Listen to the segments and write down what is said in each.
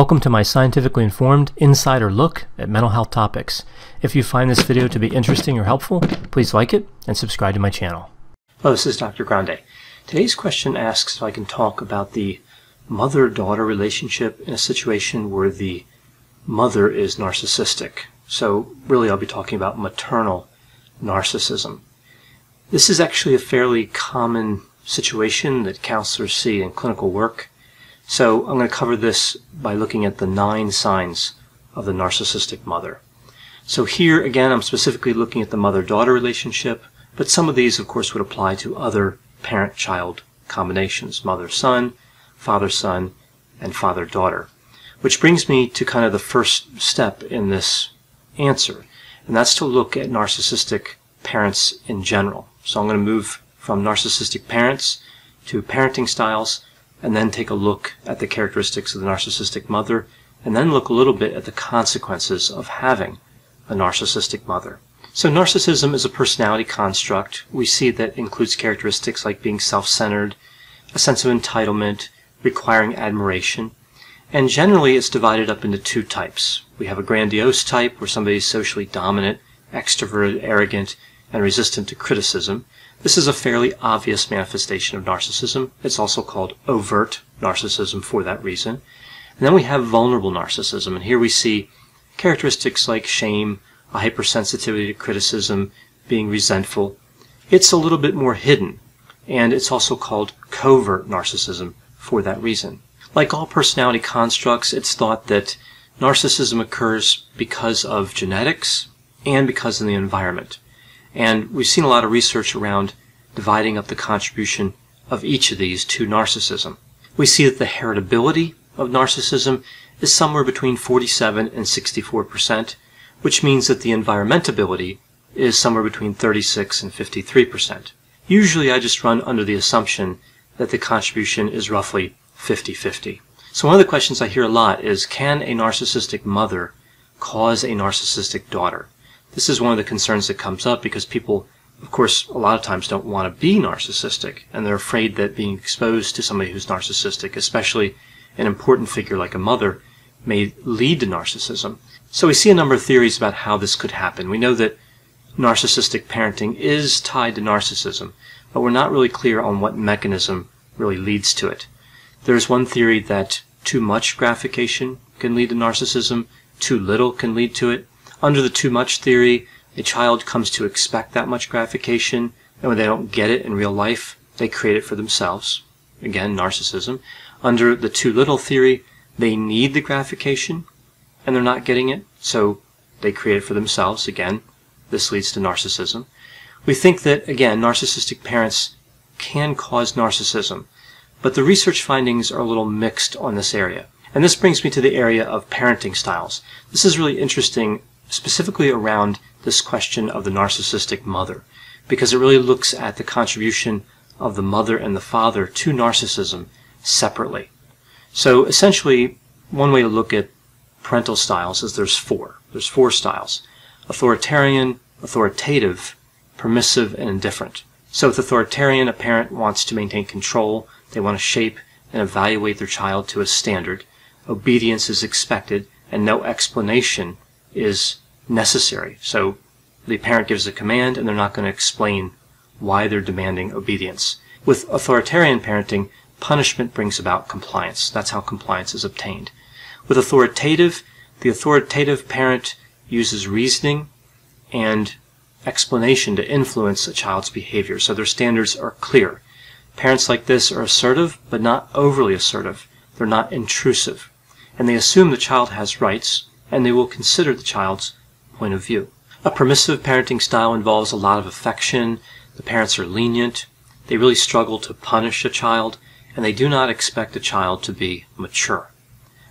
Welcome to my scientifically informed insider look at mental health topics. If you find this video to be interesting or helpful, please like it and subscribe to my channel. Hello, this is Dr. Grande. Today's question asks if I can talk about the mother-daughter relationship in a situation where the mother is narcissistic. So really I'll be talking about maternal narcissism. This is actually a fairly common situation that counselors see in clinical work. So I'm going to cover this by looking at the 9 signs of the narcissistic mother. So here again I'm specifically looking at the mother-daughter relationship, but some of these of course would apply to other parent-child combinations, mother-son, father-son, and father-daughter. Which brings me to kind of the first step in this answer, and that's to look at narcissistic parents in general. So I'm going to move from narcissistic parents to parenting styles, and then take a look at the characteristics of the narcissistic mother, and then look a little bit at the consequences of having a narcissistic mother. So narcissism is a personality construct. We see that includes characteristics like being self-centered, a sense of entitlement, requiring admiration, and generally it's divided up into 2 types. We have a grandiose type, where somebody is socially dominant, extroverted, arrogant, and resistant to criticism. This is a fairly obvious manifestation of narcissism. It's also called overt narcissism for that reason. And then we have vulnerable narcissism, and here we see characteristics like shame, a hypersensitivity to criticism, being resentful. It's a little bit more hidden, and it's also called covert narcissism for that reason. Like all personality constructs, it's thought that narcissism occurs because of genetics and because of the environment. And we've seen a lot of research around dividing up the contribution of each of these to narcissism. We see that the heritability of narcissism is somewhere between 47% and 64%, which means that the environmentability is somewhere between 36% and 53%. Usually I just run under the assumption that the contribution is roughly 50-50. So one of the questions I hear a lot is, can a narcissistic mother cause a narcissistic daughter? This is one of the concerns that comes up because people, of course, a lot of times don't want to be narcissistic, and they're afraid that being exposed to somebody who's narcissistic, especially an important figure like a mother, may lead to narcissism. So we see a number of theories about how this could happen. We know that narcissistic parenting is tied to narcissism, but we're not really clear on what mechanism really leads to it. There's one theory that too much gratification can lead to narcissism, too little can lead to it. Under the too much theory, a child comes to expect that much gratification, and when they don't get it in real life, they create it for themselves. Again, narcissism. Under the too little theory, they need the gratification, and they're not getting it, so they create it for themselves. Again, this leads to narcissism. We think that, again, narcissistic parents can cause narcissism, but the research findings are a little mixed on this area. And this brings me to the area of parenting styles. This is really interesting, specifically around this question of the narcissistic mother, because it really looks at the contribution of the mother and the father to narcissism separately. So essentially, one way to look at parental styles is there's four styles: authoritarian, authoritative, permissive, and indifferent. So with authoritarian, a parent wants to maintain control. They want to shape and evaluate their child to a standard. Obedience is expected, and no explanation is necessary. So the parent gives a command and they're not going to explain why they're demanding obedience. With authoritarian parenting, punishment brings about compliance. That's how compliance is obtained. With authoritative, the authoritative parent uses reasoning and explanation to influence a child's behavior, so their standards are clear. Parents like this are assertive, but not overly assertive. They're not intrusive. And they assume the child has rights, and they will consider the child's point of view. A permissive parenting style involves a lot of affection. The parents are lenient. They really struggle to punish a child, and they do not expect a child to be mature.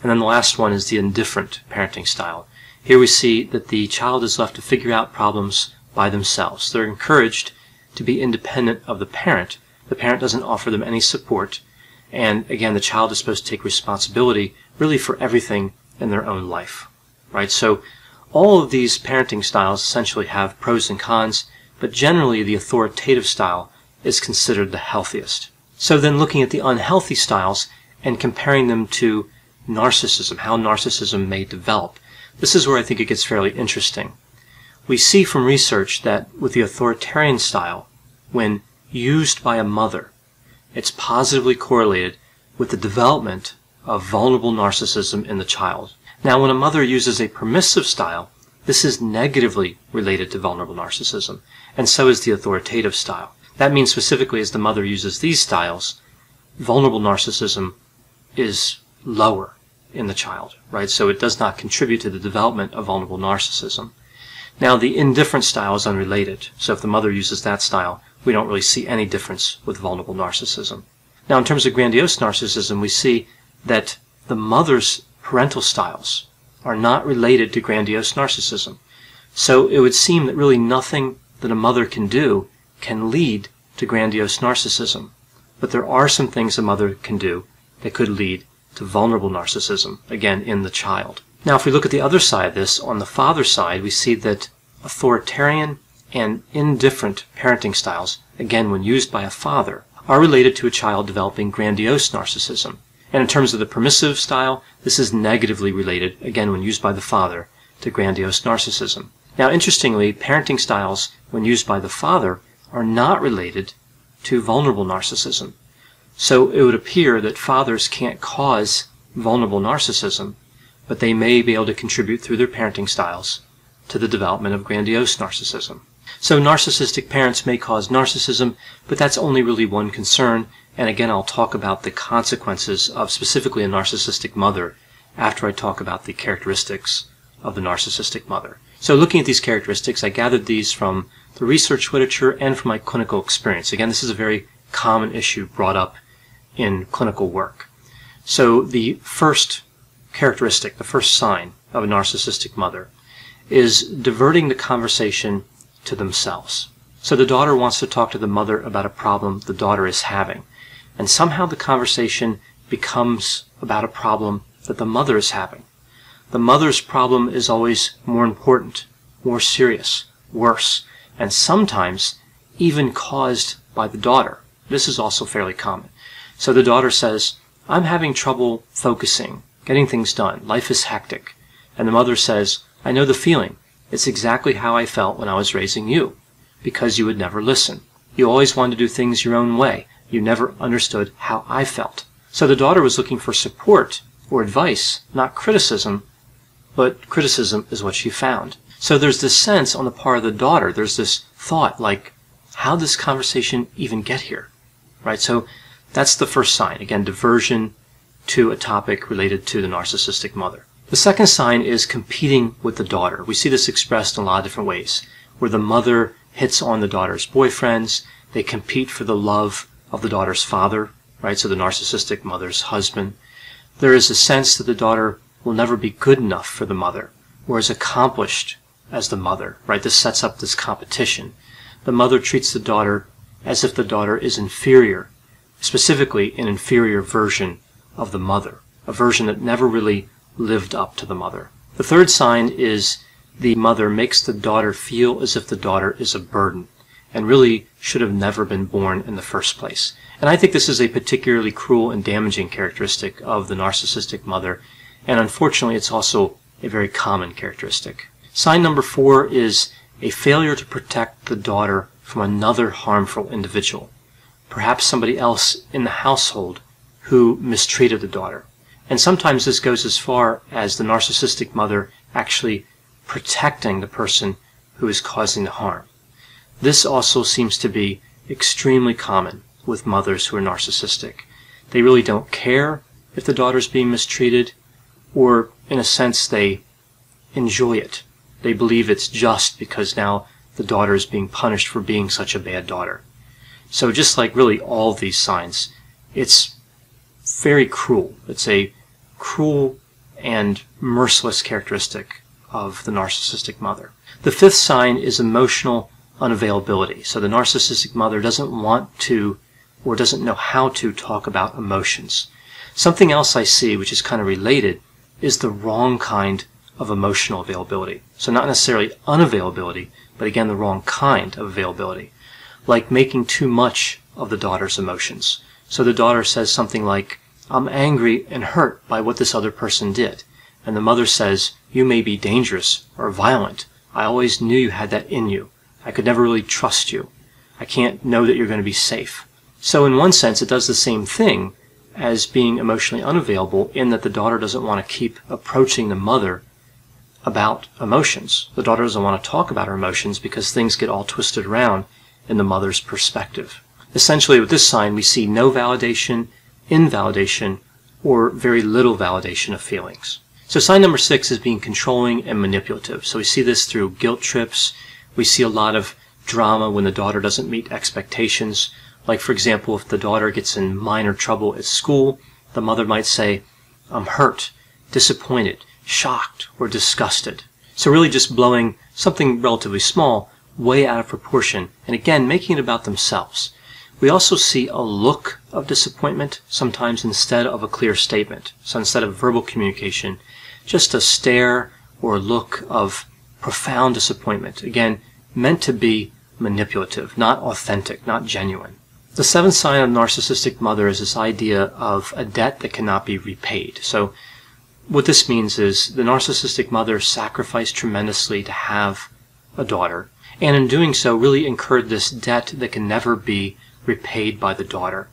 And then the last one is the indifferent parenting style. Here we see that the child is left to figure out problems by themselves. They're encouraged to be independent of the parent. The parent doesn't offer them any support, and again, the child is supposed to take responsibility really for everything in their own life. Right, so all of these parenting styles essentially have pros and cons, but generally the authoritative style is considered the healthiest. So then looking at the unhealthy styles and comparing them to narcissism, how narcissism may develop. This is where I think it gets fairly interesting. We see from research that with the authoritarian style, when used by a mother, it's positively correlated with the development of vulnerable narcissism in the child. Now, when a mother uses a permissive style, this is negatively related to vulnerable narcissism, and so is the authoritative style. That means specifically as the mother uses these styles, vulnerable narcissism is lower in the child, right? So it does not contribute to the development of vulnerable narcissism. Now, the indifferent style is unrelated, so if the mother uses that style, we don't really see any difference with vulnerable narcissism. Now, in terms of grandiose narcissism, we see that the mother's parental styles are not related to grandiose narcissism. So it would seem that really nothing that a mother can do can lead to grandiose narcissism. But there are some things a mother can do that could lead to vulnerable narcissism, again, in the child. Now, if we look at the other side of this, on the father's side, we see that authoritarian and indifferent parenting styles, again, when used by a father, are related to a child developing grandiose narcissism. And in terms of the permissive style, this is negatively related, again, when used by the father, to grandiose narcissism. Now, interestingly, parenting styles, when used by the father, are not related to vulnerable narcissism. So it would appear that fathers can't cause vulnerable narcissism, but they may be able to contribute through their parenting styles to the development of grandiose narcissism. So narcissistic parents may cause narcissism, but that's only really one concern. And again, I'll talk about the consequences of specifically a narcissistic mother after I talk about the characteristics of the narcissistic mother. So looking at these characteristics, I gathered these from the research literature and from my clinical experience. Again, this is a very common issue brought up in clinical work. So the first characteristic, the first sign of a narcissistic mother, is diverting the conversation to themselves. So the daughter wants to talk to the mother about a problem the daughter is having, and somehow the conversation becomes about a problem that the mother is having. The mother's problem is always more important, more serious, worse, and sometimes even caused by the daughter. This is also fairly common. So the daughter says, "I'm having trouble focusing, getting things done. Life is hectic." And the mother says, "I know the feeling. It's exactly how I felt when I was raising you, because you would never listen. You always wanted to do things your own way. You never understood how I felt." So the daughter was looking for support or advice, not criticism, but criticism is what she found. So there's this sense on the part of the daughter, there's this thought like, how did this conversation even get here, right? So that's the first sign. Again, diversion to a topic related to the narcissistic mother. The second sign is competing with the daughter. We see this expressed in a lot of different ways, where the mother hits on the daughter's boyfriends. They compete for the love of the daughter's father, right? So the narcissistic mother's husband. There is a sense that the daughter will never be good enough for the mother or as accomplished as the mother, right? This sets up this competition. The mother treats the daughter as if the daughter is inferior, specifically an inferior version of the mother, a version that never really lived up to the mother. The third sign is the mother makes the daughter feel as if the daughter is a burden and really should have never been born in the first place. And I think this is a particularly cruel and damaging characteristic of the narcissistic mother, and unfortunately it's also a very common characteristic. Sign number 4 is a failure to protect the daughter from another harmful individual, perhaps somebody else in the household who mistreated the daughter. And sometimes this goes as far as the narcissistic mother actually protecting the person who is causing the harm. This also seems to be extremely common with mothers who are narcissistic. They really don't care if the daughter's being mistreated, or in a sense they enjoy it. They believe it's just because now the daughter is being punished for being such a bad daughter. So just like really all these signs, it's very cruel. It's a cruel and merciless characteristic of the narcissistic mother. The fifth sign is emotional unavailability. So the narcissistic mother doesn't want to or doesn't know how to talk about emotions. Something else I see which is kind of related is the wrong kind of emotional availability. So not necessarily unavailability, but again the wrong kind of availability, like making too much of the daughter's emotions. So the daughter says something like, I'm angry and hurt by what this other person did. And the mother says, you may be dangerous or violent. I always knew you had that in you. I could never really trust you. I can't know that you're going to be safe. So in one sense, it does the same thing as being emotionally unavailable, in that the daughter doesn't want to keep approaching the mother about emotions. The daughter doesn't want to talk about her emotions because things get all twisted around in the mother's perspective. Essentially, with this sign, we see no validation, invalidation, or very little validation of feelings. So sign number 6 is being controlling and manipulative. So we see this through guilt trips. We see a lot of drama when the daughter doesn't meet expectations. Like, for example, if the daughter gets in minor trouble at school, the mother might say, I'm hurt, disappointed, shocked, or disgusted. So really just blowing something relatively small way out of proportion, and again, making it about themselves. We also see a look of disappointment, sometimes instead of a clear statement. So instead of verbal communication, just a stare or look of profound disappointment, again, meant to be manipulative, not authentic, not genuine. The 7th sign of a narcissistic mother is this idea of a debt that cannot be repaid. So what this means is the narcissistic mother sacrificed tremendously to have a daughter, and in doing so really incurred this debt that can never be repaid by the daughter.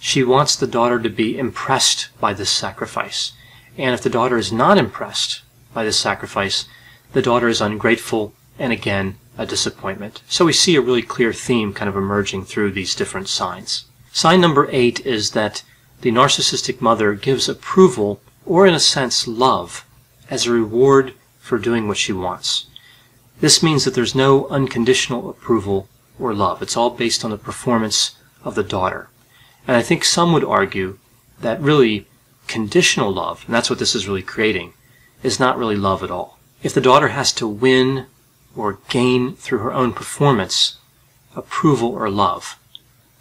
She wants the daughter to be impressed by this sacrifice, and if the daughter is not impressed by this sacrifice, the daughter is ungrateful and, again, a disappointment. So we see a really clear theme kind of emerging through these different signs. Sign number 8 is that the narcissistic mother gives approval, or in a sense love, as a reward for doing what she wants. This means that there's no unconditional approval or love. It's all based on the performance of the daughter. And I think some would argue that really conditional love, and that's what this is really creating, is not really love at all. If the daughter has to win or gain through her own performance approval or love,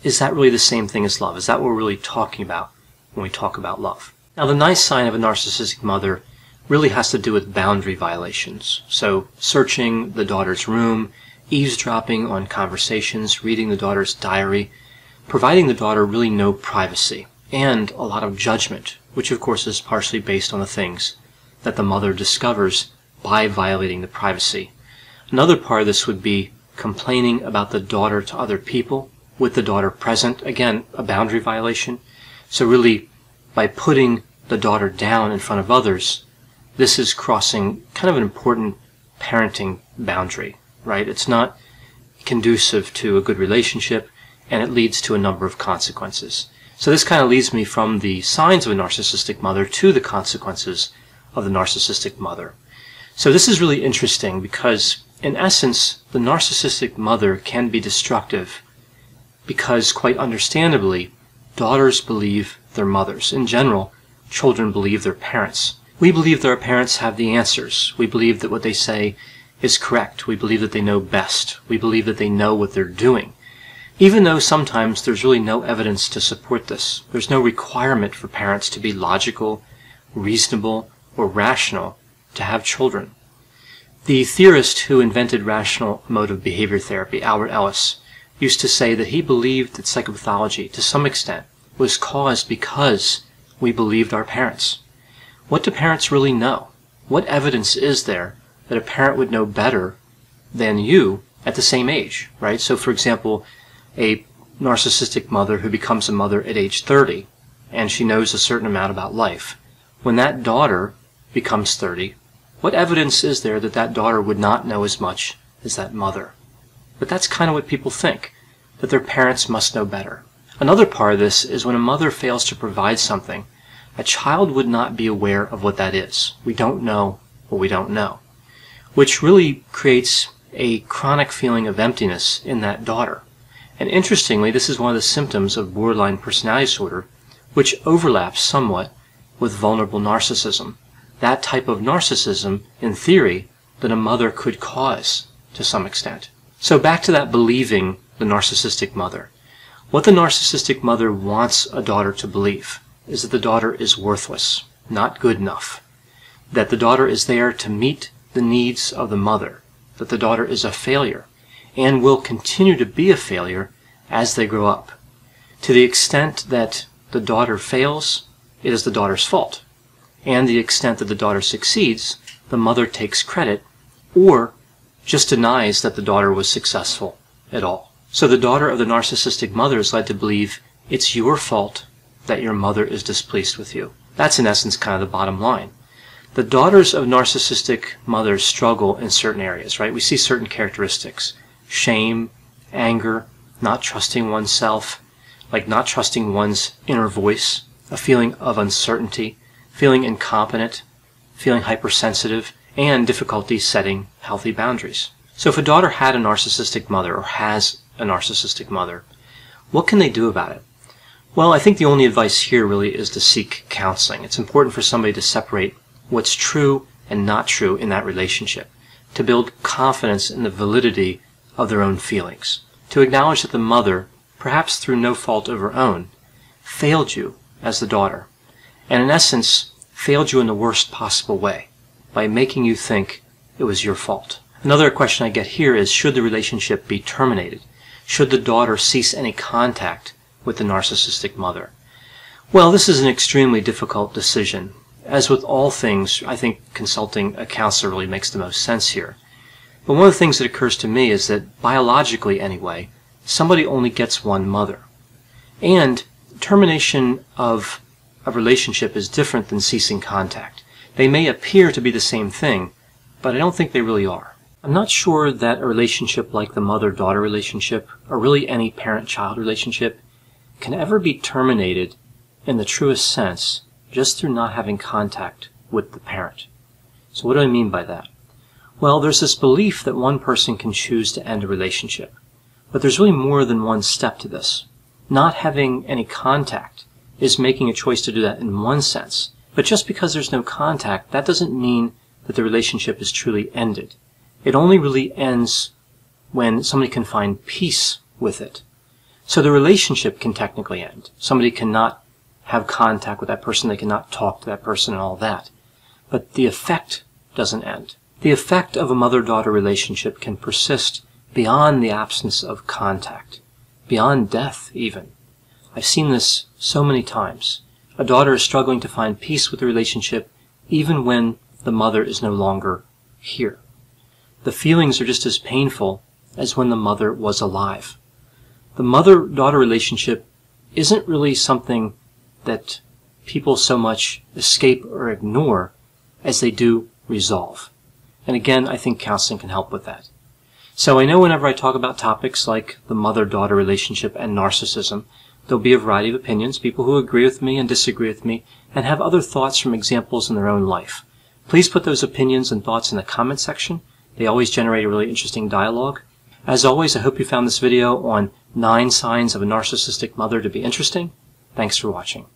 is that really the same thing as love? Is that what we're really talking about when we talk about love? Now, the 9th sign of a narcissistic mother really has to do with boundary violations. So searching the daughter's room, eavesdropping on conversations, reading the daughter's diary, providing the daughter really no privacy, and a lot of judgment, which of course is partially based on the things that the mother discovers by violating the privacy. Another part of this would be complaining about the daughter to other people with the daughter present. Again, a boundary violation. So really, by putting the daughter down in front of others, this is crossing kind of an important parenting boundary, right? It's not conducive to a good relationship, and it leads to a number of consequences. So this kind of leads me from the signs of a narcissistic mother to the consequences of the narcissistic mother. So this is really interesting because, in essence, the narcissistic mother can be destructive because, quite understandably, daughters believe their mothers. In general, children believe their parents. We believe that our parents have the answers. We believe that what they say is correct. We believe that they know best. We believe that they know what they're doing. Even though sometimes there's really no evidence to support this. There's no requirement for parents to be logical, reasonable, or rational to have children. The theorist who invented rational emotive behavior therapy, Albert Ellis, used to say that he believed that psychopathology, to some extent, was caused because we believed our parents. What do parents really know? What evidence is there that a parent would know better than you at the same age, right? So, for example, a narcissistic mother who becomes a mother at age 30, and she knows a certain amount about life. When that daughter becomes 30, what evidence is there that that daughter would not know as much as that mother? But that's kind of what people think, that their parents must know better. Another part of this is when a mother fails to provide something, a child would not be aware of what that is. We don't know what we don't know, which really creates a chronic feeling of emptiness in that daughter. And interestingly, this is one of the symptoms of borderline personality disorder, which overlaps somewhat with vulnerable narcissism. That type of narcissism, in theory, that a mother could cause to some extent. So back to that believing the narcissistic mother. What the narcissistic mother wants a daughter to believe is that the daughter is worthless, not good enough, that the daughter is there to meet the needs of the mother, that the daughter is a failure and will continue to be a failure as they grow up. To the extent that the daughter fails, it is the daughter's fault. And the extent that the daughter succeeds, the mother takes credit or just denies that the daughter was successful at all. So the daughter of the narcissistic mother is led to believe it's your fault that your mother is displeased with you. That's in essence kind of the bottom line. The daughters of narcissistic mothers struggle in certain areas, right? We see certain characteristics. Shame, anger, not trusting oneself, like not trusting one's inner voice, a feeling of uncertainty, feeling incompetent, feeling hypersensitive, and difficulty setting healthy boundaries. So if a daughter had a narcissistic mother or has a narcissistic mother, what can they do about it? Well, I think the only advice here really is to seek counseling. It's important for somebody to separate what's true and not true in that relationship, to build confidence in the validity of their own feelings, to acknowledge that the mother, perhaps through no fault of her own, failed you as the daughter, and in essence, failed you in the worst possible way, by making you think it was your fault. Another question I get here is, should the relationship be terminated? Should the daughter cease any contact with the narcissistic mother? Well, this is an extremely difficult decision. As with all things, I think consulting a counselor really makes the most sense here. But one of the things that occurs to me is that, biologically anyway, somebody only gets one mother. And termination of a relationship is different than ceasing contact. They may appear to be the same thing, but I don't think they really are. I'm not sure that a relationship like the mother-daughter relationship, or really any parent-child relationship, can ever be terminated in the truest sense just through not having contact with the parent. So what do I mean by that? Well, there's this belief that one person can choose to end a relationship. But there's really more than one step to this. Not having any contact is making a choice to do that in one sense. But just because there's no contact, that doesn't mean that the relationship is truly ended. It only really ends when somebody can find peace with it. So the relationship can technically end. Somebody cannot have contact with that person, they cannot talk to that person and all that. But the effect doesn't end. The effect of a mother-daughter relationship can persist beyond the absence of contact, beyond death even. I've seen this so many times. A daughter is struggling to find peace with the relationship even when the mother is no longer here. The feelings are just as painful as when the mother was alive. The mother-daughter relationship isn't really something that people so much escape or ignore as they do resolve. And again, I think counseling can help with that. So I know whenever I talk about topics like the mother-daughter relationship and narcissism, there'll be a variety of opinions, people who agree with me and disagree with me, and have other thoughts from examples in their own life. Please put those opinions and thoughts in the comment section. They always generate a really interesting dialogue. As always, I hope you found this video on 9 signs of a narcissistic mother to be interesting. Thanks for watching.